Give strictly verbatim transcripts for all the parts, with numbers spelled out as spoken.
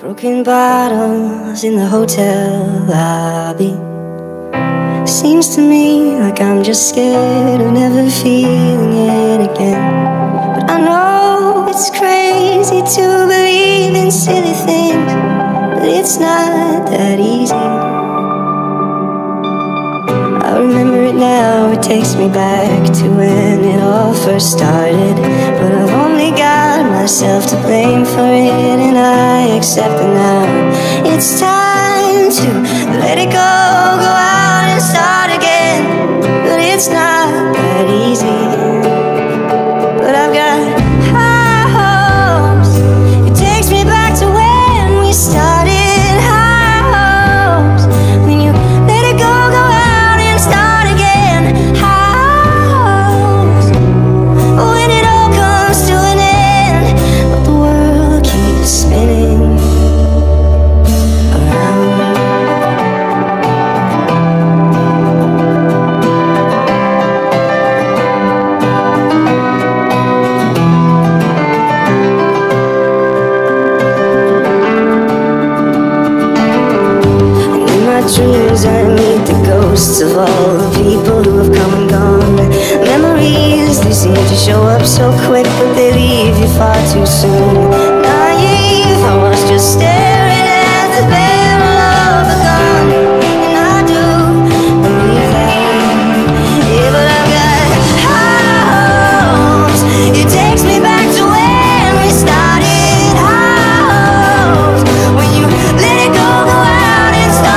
Broken bottles in the hotel lobby. Seems to me like I'm just scared of never feeling it again. But I know it's crazy to believe in silly things, but it's not that easy. I remember it now, it takes me back to when it all first started. But I've only got myself to blame for it, and I accept it now. It's time to let it go, go out and start again. But it's not that easy. But I've got high hopes. It takes me back to when we started. Dreams, I meet the ghosts of all the people who have come and gone. Memories, they seem to show up so quick, but they leave you far too soon. Naive, I was just staring at the barrel of a gun, and I do believe that. Yeah, but I've got high hopes. It takes me back to when we started. High hopes, when you let it go, go out and start.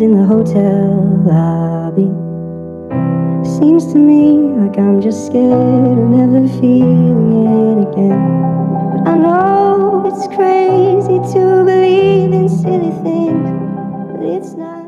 In the hotel lobby, seems to me like I'm just scared of never feeling it again. But I know it's crazy to believe in silly things, but it's not.